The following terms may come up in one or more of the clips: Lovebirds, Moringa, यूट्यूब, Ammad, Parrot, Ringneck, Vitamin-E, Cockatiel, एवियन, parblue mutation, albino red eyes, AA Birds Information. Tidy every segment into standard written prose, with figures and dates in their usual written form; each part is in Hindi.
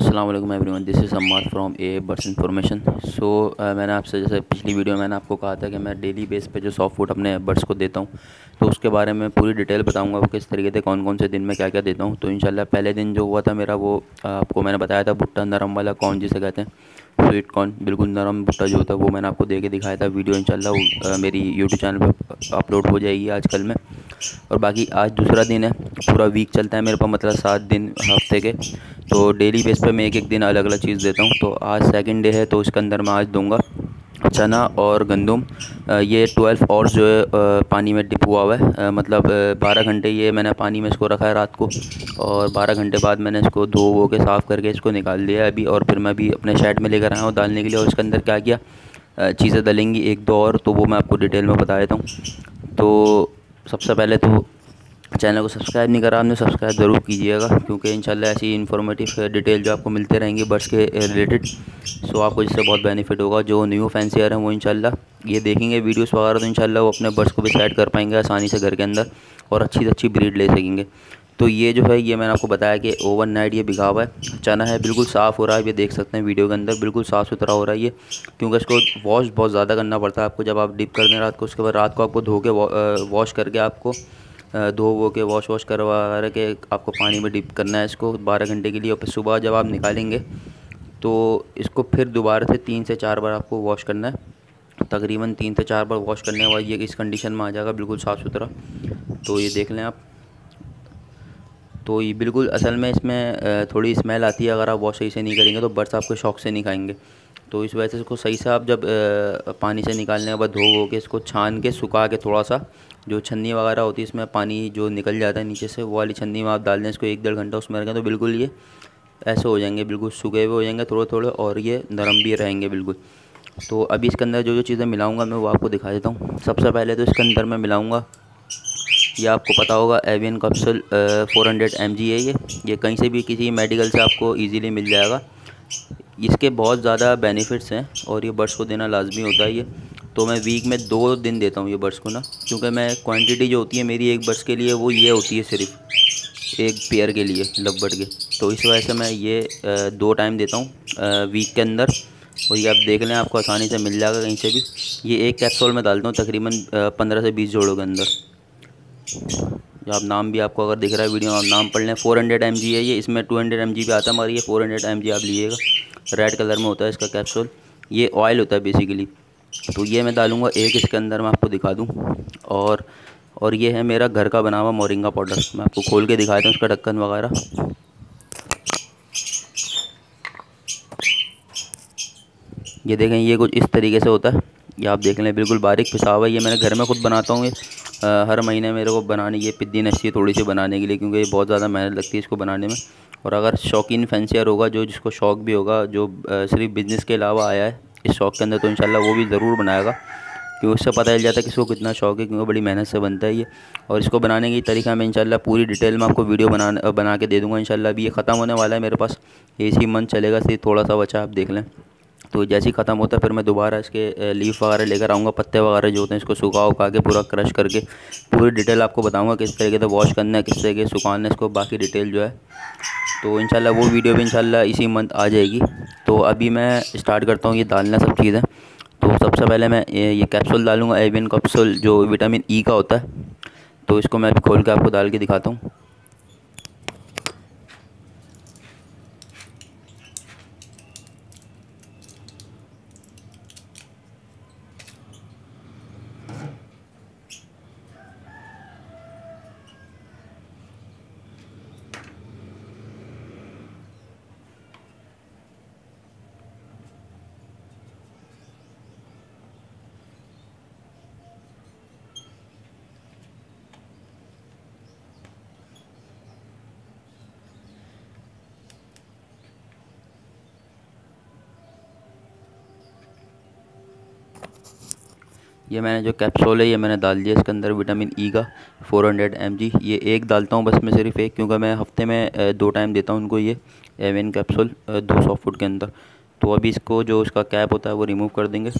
अस्सलाम वालेकुम everyone, this is Ammad from AA birds information. So मैंने आपसे जैसे पिछली वीडियो में मैंने आपको कहा था कि मैं डेली बेस पे जो सॉफ्ट फूड अपने बर्ड्स को देता हूँ तो उसके बारे में पूरी डिटेल बताऊँगा किस तरीके से कौन कौन से दिन में क्या क्या देता हूँ। तो इंशाल्लाह पहले दिन जो हुआ था मेरा वो आपको मैंने बताया था, भुट्टा नरम वाला कॉर्न जिसे कहते हैं, स्वीट कॉर्न बिल्कुल नरम भुट्टा जो होता है वो मैंने आपको दे के दिखाया था। वीडियो इंशाल्लाह मेरी यूट्यूब चैनल पर अपलोड हो जाएगी आजकल में। और बाकी आज दूसरा दिन है, पूरा वीक चलता है मेरे पास, मतलब 7 दिन हफ्ते के। तो डेली बेस पे मैं एक दिन अलग अलग चीज़ देता हूँ। तो आज सेकंड डे है तो इसके अंदर मैं आज दूंगा चना और गंदम। ये 12 आवर्स जो है पानी में डिप हुआ हुआ है, मतलब 12 घंटे ये मैंने पानी में इसको रखा है रात को, और 12 घंटे बाद मैंने इसको धो वो के साफ़ करके इसको निकाल दिया अभी। और फिर मैं अभी अपने शेड में लेकर आया हूँ डालने के लिए। और इसके अंदर क्या किया चीज़ें डलेंगी एक दो और, तो वो मैं आपको डिटेल में बता देता हूँ। तो सबसे पहले तो चैनल को सब्सक्राइब नहीं करा आपने, सब्सक्राइब ज़रूर कीजिएगा क्योंकि इंशाल्लाह ऐसी इन्फॉर्मेटिव डिटेल जो आपको मिलते रहेंगी बर्ड्स के रिलेटेड, सो आपको इससे बहुत बेनिफिट होगा। जो न्यू फैंसियर हैं वो इंशाल्लाह ये देखेंगे वीडियोस वगैरह, तो इंशाल्लाह वो अपने बर्ड्स को भी सेट कर पाएंगे आसानी से घर के अंदर और अच्छी से अच्छी ब्रीड ले सकेंगे। तो ये जो है ये मैंने आपको बताया कि ओवरनाइट ये भिगा हुआ है चना है, बिल्कुल साफ़ हो रहा है, ये देख सकते हैं वीडियो के अंदर बिल्कुल साफ़ सुथरा हो रहा है ये, क्योंकि इसको वॉश बहुत ज़्यादा करना पड़ता है आपको। जब आप डिप कर दें रात को, उसके बाद रात को आपको धो के वॉश करके आपको धो वो के वॉश करवा के आपको पानी में डिप करना है इसको 12 घंटे के लिए। और फिर सुबह जब आप निकालेंगे तो इसको फिर दोबारा से 3 से 4 बार आपको वॉश करना है, तकरीबन 3 से 4 बार वॉश करने के बाद ये इस कंडीशन में आ जाएगा बिल्कुल साफ़ सुथरा। तो ये देख लें आप, तो ये बिल्कुल असल में इसमें थोड़ी स्मेल आती है, अगर आप वॉश सही से नहीं करेंगे तो बर्ड्स आपको शौक से नहीं खाएंगे। तो इस वजह से इसको सही से आप जब पानी से निकालने के बाद धो के इसको छान के सुखा के, थोड़ा सा जो छन्नी वगैरह होती है इसमें पानी जो निकल जाता है नीचे से, वो वाली छन्नी में आप डाल दें इसको, 1-1.5 घंटा उसमें रखें तो बिल्कुल ये ऐसे हो जाएंगे, बिल्कुल सूखे हुए हो जाएंगे थोड़े थोड़े और ये नरम भी रहेंगे बिल्कुल। तो अभी इसके अंदर जो जो चीज़ें मिलाऊँगा मैं वो आपको दिखा देता हूँ। सबसे पहले तो इसके अंदर मैं मिलाऊँगा, यह आपको पता होगा एवियन कैप्सूल 400 mg है ये कहीं से भी किसी मेडिकल से आपको ईज़िली मिल जाएगा। इसके बहुत ज़्यादा बेनिफिट्स हैं और ये बर्ड्स को देना लाजमी होता है ये। तो मैं वीक में 2 दिन देता हूँ ये बर्ड्स को ना, क्योंकि मैं क्वांटिटी जो होती है मेरी एक बर्ड्स के लिए वो ये होती है सिर्फ एक पेयर के लिए लवबर्ड के, तो इस वजह से मैं ये 2 टाइम देता हूँ वीक के अंदर। और ये आप देख लें आपको आसानी से मिल जाएगा कहीं से भी। ये एक कैप्सूल में डालता हूँ तकरीबन 15 से 20 जोड़ों के अंदर। आप नाम भी आपको अगर दिख रहा है वीडियो में आप नाम पढ़ लें, 400 mg है ये, इसमें 200 mg भी आता है मगर ये 400 mg आप लीजिएगा। रेड कलर में होता है इसका कैप्सूल, ये ऑयल होता है बेसिकली। तो ये मैं डालूँगा एक इसके अंदर मैं आपको दिखा दूँ। और ये है मेरा घर का बना हुआ मोरिंगा पाउडर, मैं आपको खोल के दिखाता हूँ उसका ढक्कन वगैरह। ये देखें ये कुछ इस तरीके से होता है, ये आप देख लें बिल्कुल बारीक पिसा हुआ है। ये मैंने घर में खुद बनाता हूँ, ये हर महीने मेरे को बनाने ये पिद्दी नश्ती थोड़ी सी बनाने के लिए, क्योंकि ये बहुत ज़्यादा मेहनत लगती है इसको बनाने में। और अगर शौकीन फैंसियर होगा जो जिसको शौक़ भी होगा, जो सिर्फ बिज़नेस के अलावा आया है इस शौक़ के अंदर, तो इंशाल्लाह वो भी ज़रूर बनाएगा क्योंकि उससे पता चल जाता है किसको कितना शौक़ है, क्योंकि बड़ी मेहनत से बनता है ये। और इसको बनाने की तरीका मैं इंशाल्लाह पूरी डिटेल में आपको वीडियो बना के दे दूँगा इंशाल्लाह। अभी ये ख़त्म होने वाला है मेरे पास, इसी मंथ चलेगा, सिर्फ थोड़ा सा बचा आप देख लें। तो जैसे ही ख़त्म होता है फिर मैं दोबारा इसके लीफ वगैरह लेकर आऊँगा, पत्ते वगैरह जो होते हैं इसको सुखा उखा के पूरा क्रश करके पूरी डिटेल आपको बताऊँगा किस तरीके से वॉश करना है, किस तरीके से सुखाना है इसको, बाकी डिटेल जो है। तो इंशाल्लाह वो वीडियो भी इंशाल्लाह इसी मंथ आ जाएगी। तो अभी मैं स्टार्ट करता हूँ ये डालना सब चीज़ें। तो सबसे पहले मैं ये कैप्सूल डालूँगा, एवियन कैप्सूल जो विटामिन E का होता है, तो इसको मैं खोल के आपको डाल के दिखाता हूँ। ये मैंने जो कैप्सूल है ये मैंने डाल दिया इसके अंदर विटामिन E का 400 mg। ये एक डालता हूँ बस मैं, सिर्फ एक, क्योंकि मैं हफ्ते में 2 टाइम देता हूँ उनको ये एवियन कैप्सूल 200 फुट के अंदर। तो अभी इसको जो इसका कैप होता है वो रिमूव कर देंगे।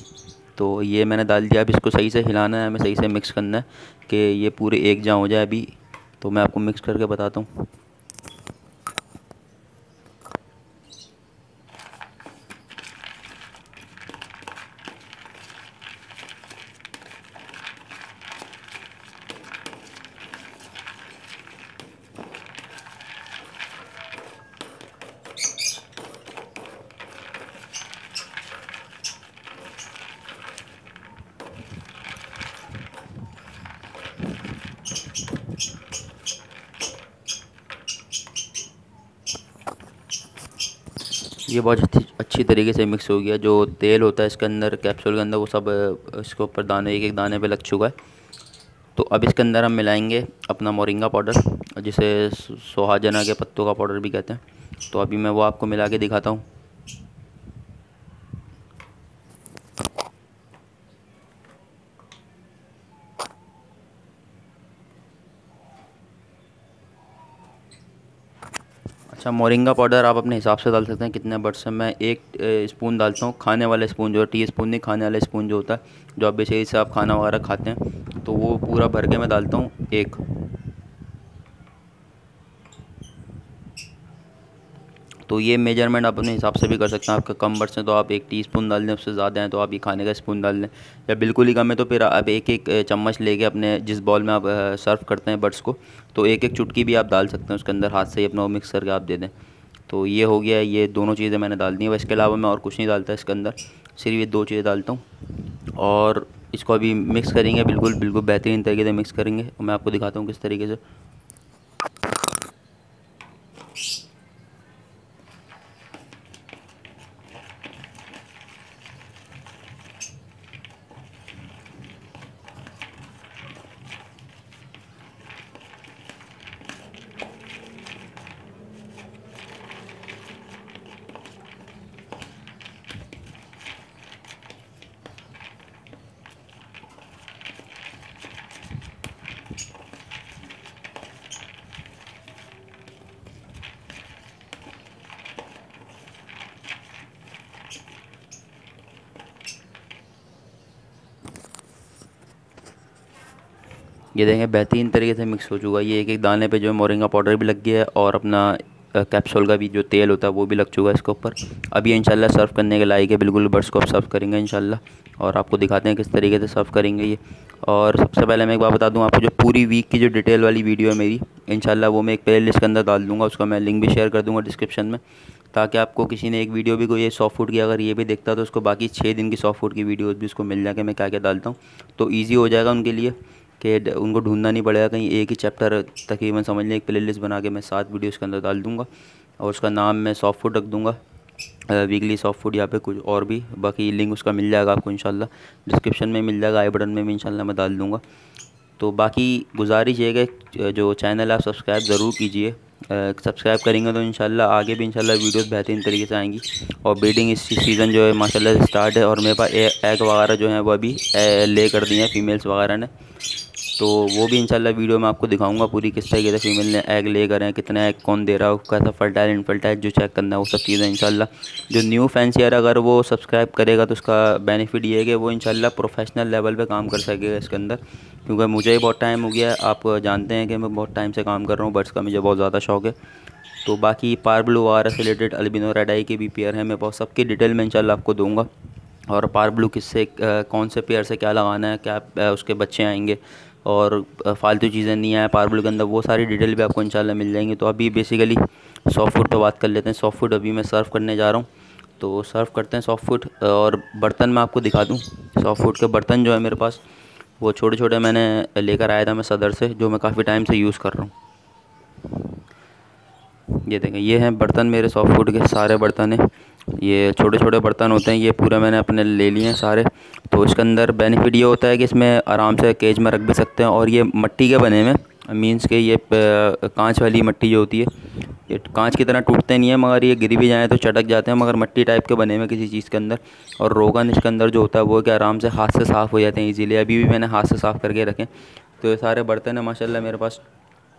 तो ये मैंने डाल दिया, अब इसको सही से हिलाना है, हमें सही से मिक्स करना है कि ये पूरे एक जहाँ हो जाए। अभी तो मैं आपको मिक्स करके बताता हूँ। ये बहुत अच्छी तरीके से मिक्स हो गया। जो तेल होता है इसके अंदर, कैप्सूल के अंदर, वो सब इसके ऊपर दाने, एक एक दाने पे लग चुका है। तो अब इसके अंदर हम मिलाएंगे अपना मोरिंगा पाउडर, जिसे सोहाजना के पत्तों का पाउडर भी कहते हैं। तो अभी मैं वो आपको मिला के दिखाता हूँ। अच्छा, मोरिंगा पाउडर आप अपने हिसाब से डाल सकते हैं कितने बर्ड्स से। मैं एक स्पून डालता हूँ, खाने वाला स्पून, जो टी स्पून नहीं, खाने वाला स्पून जो होता है, जो आप बेचारी से आप खाना वगैरह खाते हैं, तो वो पूरा भर के मैं डालता हूँ एक। तो ये मेजरमेंट आप अपने हिसाब से भी कर सकते हैं। आपका कम बर्ड्स हैं तो आप एक टीस्पून डाल दें, उससे ज़्यादा हैं तो आप ये खाने का स्पून डाल दें, या बिल्कुल ही कम है तो फिर आप एक एक चम्मच लेके अपने जिस बॉल में आप सर्व करते हैं बर्ड्स को, तो एक एक चुटकी भी आप डाल सकते हैं उसके अंदर, हाथ से ही अपना मिक्स करके आप दे दें। तो ये हो गया, ये दोनों चीज़ें मैंने डाल दी हैं। इसके अलावा मैं और कुछ नहीं डालता इसके अंदर, सिर्फ ये दो चीज़ें डालता हूँ। और इसको अभी मिक्स करेंगे, बिल्कुल बिल्कुल बेहतरीन तरीके से मिक्स करेंगे। मैं आपको दिखाता हूँ किस तरीके से। ये देखें बेहतरीन तरीके से मिक्स हो चुका है। ये एक एक दाने पे जो है मोरिंगा पाउडर भी लग गया है और अपना कैप्सूल का भी जो तेल होता है वो भी लग चुका है इसके ऊपर। अब ये इंशाल्लाह सर्व करने के लायक है, बिल्कुल बर्ड्स को आप सर्व करेंगे इंशाल्लाह, और आपको दिखाते हैं किस तरीके से सर्व करेंगे ये। और सबसे पहले मैं एक बात बता दूँ आपको, जो पूरी वीक की जो डिटेल वाली वीडियो है मेरी, इंशाल्लाह वो मैं एक प्ले लिस्ट के अंदर डाल दूँगा, उसका मैं लिंक भी शेयर कर दूँगा डिस्क्रिप्शन में, ताकि आपको किसी ने एक वीडियो भी, कोई ये सॉफ्ट फूड की अगर ये भी देखता है तो उसको बाकी 6 दिन की सॉफ्ट फूड की वीडियोज़ भी उसको मिल जाएगा, मैं क्या क्या डालता हूँ। तो ईजी हो जाएगा उनके लिए कि उनको ढूंढना नहीं पड़ेगा कहीं, एक ही चैप्टर तकरीबन समझ लें। एक प्लेलिस्ट बना के मैं 7 वीडियोस के अंदर डाल दूंगा और उसका नाम मैं सॉफ्ट फूड रख दूंगा, वीकली सॉफ्ट फूड, यहाँ पे कुछ और भी, बाकी लिंक उसका मिल जाएगा आपको इंशाल्लाह, डिस्क्रिप्शन में मिल जाएगा, आई बटन में भी इंशाल्लाह मैं डाल दूँगा। तो बाकी गुजारिश ये है जो चैनल आप सब्सक्राइब ज़रूर कीजिए, सब्सक्राइब करेंगे तो इंशाल्लाह आगे भी इंशाल्लाह वीडियोस बेहतरीन तरीके से आएंगी। और ब्रीडिंग इस सीज़न जो है माशाल्लाह स्टार्ट है, और मेरे पास एग वगैरह जो है वो अभी ले कर दी हैं फीमेल्स वगैरह ने, तो वो भी इंशाल्लाह वीडियो में आपको दिखाऊंगा पूरी, किस तरीके से फीमेल ने एग ले कर हैं, कितना एग कौन दे रहा है, कैसा फर्टाइल इनफर्टाइल जो चेक करना है, वो सब चीज़ें इंशाल्लाह। जो न्यू फैंसियर अगर वो सब्सक्राइब करेगा तो उसका बेनिफिट ये है कि वो इंशाल्लाह प्रोफेशनल लेवल पे काम कर सकेगा इसके अंदर, क्योंकि मुझे ही बहुत टाइम हो गया है, आप जानते हैं कि मैं बहुत टाइम से काम कर रहा हूँ बर्ड्स का, मुझे बहुत ज़्यादा शौक है। तो बाकी पार ब्लू वगैरह से रिलेटेड, अल्बिनो रेडाई के भी पेयर हैं मेरे पास, सबकी डिटेल में इंशाल्लाह आपको दूँगा, और पार ब्लू किससे, कौन से पेयर से क्या लगाना है, क्या उसके बच्चे आएंगे और फालतू चीज़ें नहीं आए पार ब्लू के अंदर, वो सारी डिटेल भी आपको इंशाल्लाह मिल जाएंगी। तो अभी बेसिकली सॉफ्ट फूड पर बात कर लेते हैं। सॉफ्ट फूड अभी मैं सर्व करने जा रहा हूँ, तो सर्व करते हैं सॉफ्ट फूड। और बर्तन मैं आपको दिखा दूँ, सॉफ्ट फूड के बर्तन जो है मेरे पास वो छोटे छोटे मैंने लेकर आया था मैं सदर से, जो मैं काफ़ी टाइम से यूज़ कर रहा हूँ। ये देखें, ये हैं बर्तन मेरे सॉफ्ट फूड के, सारे बर्तन हैं, ये छोटे छोटे बर्तन होते हैं, ये पूरा मैंने अपने ले लिए हैं सारे। तो इसके अंदर बेनिफिट ये होता है कि इसमें आराम से केज में रख भी सकते हैं, और ये मट्टी के बने हुए मीन्स के, ये कांच वाली मट्टी जो होती है, ये कांच की तरह टूटते नहीं है, मगर ये गिर भी जाएँ तो चटक जाते हैं, मगर मट्टी टाइप के बने हुए किसी चीज़ के अंदर। और रोगन इसके अंदर जो होता है वो कि आराम से हाथ से साफ़ हो जाते हैं ईजीली, अभी भी मैंने हाथ से साफ़ करके रखें। तो ये सारे बर्तन हैं माशाल्लाह मेरे पास,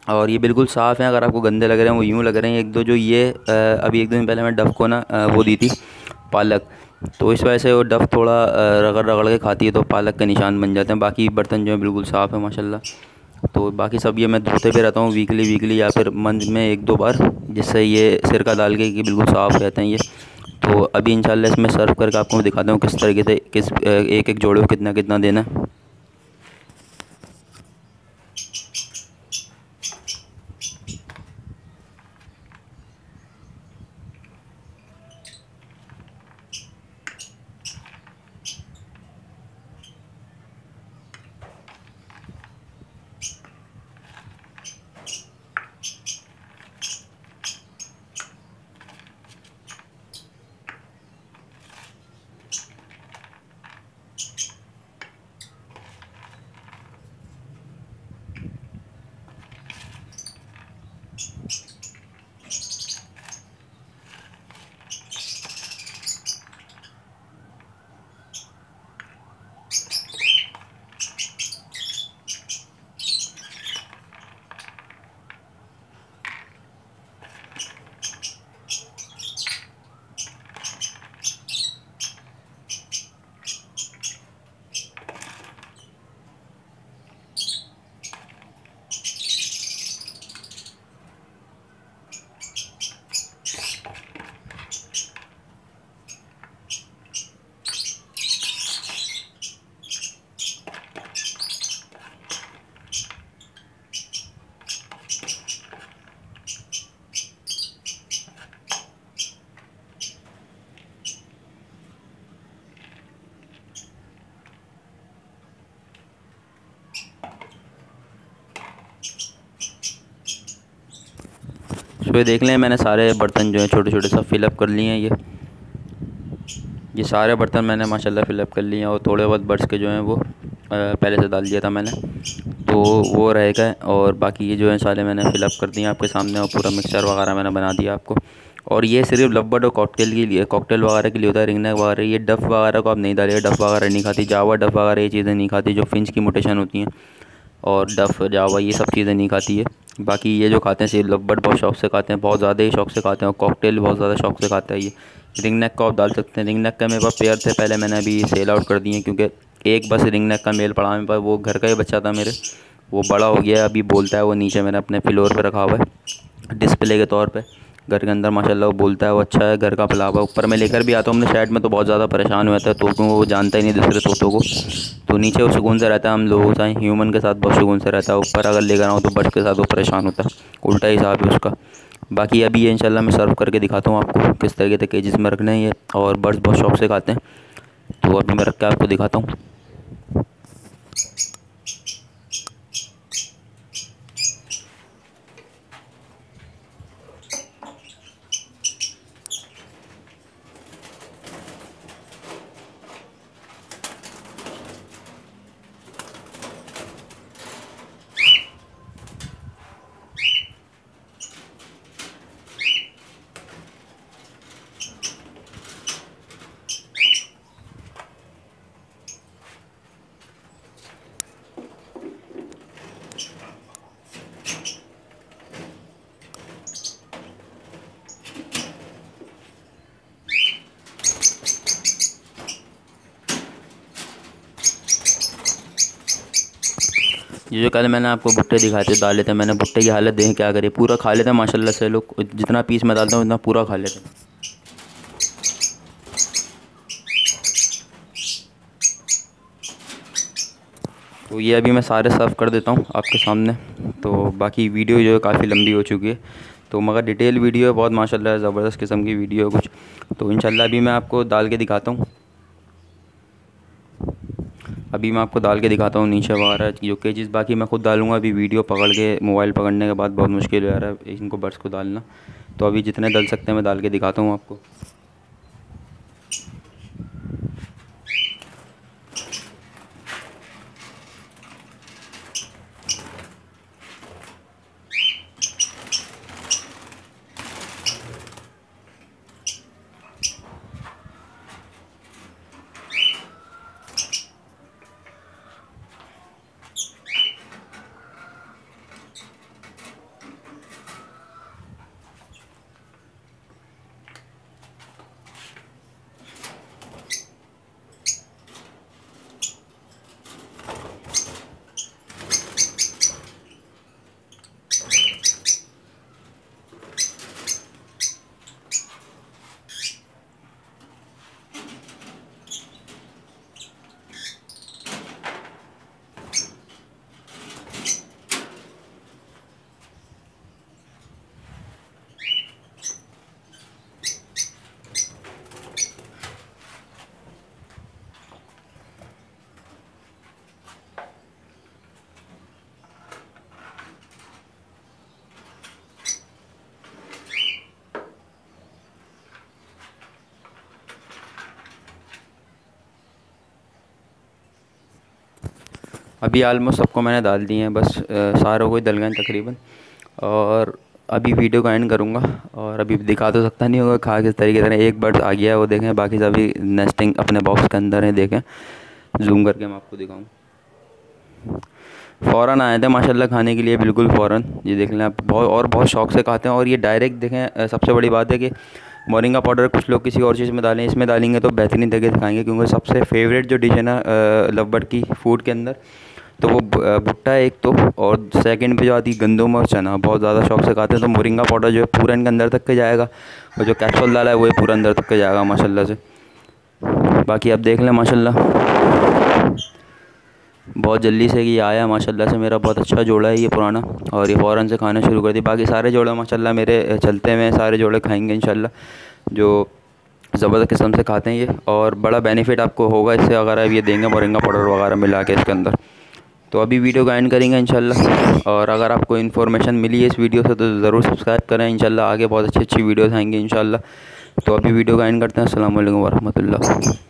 और ये बिल्कुल साफ़ हैं, अगर आपको गंदे लग रहे हैं वो यूँ लग रहे हैं। एक दो जो ये अभी एक दिन पहले मैं डफ को ना वो दी थी पालक, तो इस वजह से वो डफ थोड़ा रगड़ रगड़ के खाती है तो पालक के निशान बन जाते हैं। बाकी बर्तन जो है बिल्कुल साफ़ है माशाल्लाह। तो बाकी सब ये मैं धोते पे रहता हूँ वीकली या फिर मंथ में 1-2 बार, जिससे ये सिरका डाल के बिल्कुल साफ़ रहते हैं ये। तो अभी इंशाल्लाह इसमें सर्व करके आपको दिखाता हूँ किस तरीके से किस एक एक जोड़े को कितना कितना देना है। सो ये देख लें मैंने सारे बर्तन जो है छोटे छोटे सब फ़िलअप कर लिए हैं। ये सारे बर्तन मैंने माशाल्लाह फ़िलअप कर लिए हैं और थोड़े बहुत बर्ड्स के जो हैं वो पहले से डाल दिया था मैंने तो वो रहेगा और बाकी ये जो है सारे मैंने फ़िलअप कर दिए आपके सामने और पूरा मिक्सचर वगैरह मैंने बना दिया आपको। और ये सिर्फ लवबर्ड और कॉकटेल के लिए कॉकटेल वगैरह के लिए होता है, रिंगनेक वगैरह। ये डफ वगैरह को आप नहीं डालिएगा, डफ वगैरह नहीं खाती, जावा डफ वगैरह ये चीज़ें नहीं खाती जो फिंच की म्यूटेशन होती हैं और डफ जावा ये सब चीज़ें नहीं खाती है। बाकी ये जो खाते हैं सिर्फ लवबर्ड बहुत शौक से खाते हैं, बहुत ज़्यादा ही शौक से खाते हैं और कॉकटेल बहुत ज़्यादा शौक से खाता है। ये रिंगनेक को आप डाल सकते हैं। रिंगनेक का मेरे पास पेयर थे पहले, मैंने अभी सेल आउट कर दिए क्योंकि एक बस रिंगनेक का मेल पड़ा मेरे पास, वो घर का ही बच्चा था मेरे, वो बड़ा हो गया अभी बोलता है, वो नीचे मैंने अपने फ्लोर पर रखा हुआ है डिस्प्ले के तौर पर घर के अंदर। माशाल्लाह वो बोलता है, वो अच्छा है घर का फैलावा। ऊपर मैं लेकर भी आता हूँ हमने शेड में तो बहुत ज़्यादा परेशान हुआ था तोतों को, वो जानता ही नहीं दूसरे तोतों को, तो नीचे वो सुकून से रहता है, हम लोगों से ह्यूमन के साथ बहुत सुकून से रहता है। ऊपर अगर लेकर आऊँ तो बर्ड के साथ वो परेशान होता है, उल्टा हिसाब है उसका। बाकी अभी ये इंशाल्लाह मैं सर्व करके दिखाता हूँ आपको किस तरीके से केजेस में रखना है ये, और बर्ड्स बहुत शौक से खाते हैं तो अभी मैं रख के आपको दिखाता हूँ। ये जो कल मैंने आपको भुट्टे दिखाए थे डाले थे मैंने, भुट्टे की हालत देखें क्या करें, पूरा खा लेते हैं माशाल्लाह से लोग, जितना पीस मैं डालता हूँ उतना पूरा खा लेते हैं। तो ये अभी मैं सारे सर्व कर देता हूँ आपके सामने। तो बाकी वीडियो जो है काफ़ी लंबी हो चुकी है तो मगर डिटेल वीडियो है बहुत माशाल्लाह, ज़बरदस्त किस्म की वीडियो है कुछ, तो इंशाल्लाह अभी मैं आपको डाल के दिखाता हूँ। अभी मैं आपको डाल के दिखाता हूँ नीचे वगैरह जो केजेस, बाकी मैं खुद डालूंगा। अभी वीडियो पकड़ के मोबाइल पकड़ने के बाद बहुत मुश्किल हो रहा है इनको बर्ड्स को डालना, तो अभी जितने डाल सकते हैं मैं डाल के दिखाता हूँ आपको। अभी आलमोस्ट सबको मैंने डाल दिए हैं, बस सारों को ही डल गए तकरीबन, और अभी वीडियो को एंड करूँगा। और अभी दिखा तो सकता नहीं होगा खा किस तरीके से, एक बर्ड आ गया है वो देखें, बाकी सभी नेस्टिंग अपने बॉक्स के अंदर है देखें, जूम करके मैं आपको दिखाऊँ। फ़ौरन आए थे माशाल्लाह खाने के लिए, बिल्कुल फ़ौरन, ये देख लें आप, बहुत और बहुत शौक से खाते हैं। और ये डायरेक्ट देखें, सबसे बड़ी बात है कि मोरिंगा पाउडर कुछ लोग किसी और चीज़ में डालें, इसमें डालेंगे तो बेहतरीन तरीके से खाएंगे, क्योंकि सबसे फेवरेट जो डिश है ना लवबर्ड की फूड के अंदर तो वो भुट्टा एक तो, और सेकंड पे जो आती गंदम और चना, बहुत ज़्यादा शौक से खाते हैं। तो मोरिंगा पाउडर जो है पूरा इनके अंदर तक के जाएगा, और जो कैप्सूल डाला है वो पूरा अंदर तक के जाएगा माशाल्लाह से। बाकी आप देख लें माशाल्लाह बहुत जल्दी से ये आया माशाल्लाह से, मेरा बहुत अच्छा जोड़ा है ये पुराना, और ये फ़ौरन से खाना शुरू कर दिया। बाकी सारे जोड़े माशाल्लाह मेरे चलते हुए सारे जोड़े खाएँगे इंशाल्लाह, जो ज़बरदस्त किस्म से खाते हैं ये, और बड़ा बेनिफिट आपको होगा इससे अगर आप ये देंगे मोरिंगा पाउडर वगैरह मिला के इसके अंदर। तो अभी वीडियो का एंड करेंगे इंशाल्लाह। और अगर आपको इन्फॉर्मेशन मिली है इस वीडियो से तो ज़रूर सब्सक्राइब करें। इंशाल्लाह आगे बहुत अच्छी अच्छी वीडियोस आएंगी इंशाल्लाह। तो अभी वीडियो का एंड करते हैं। अस्सलाम वालेकुम वरहमतुल्लाह।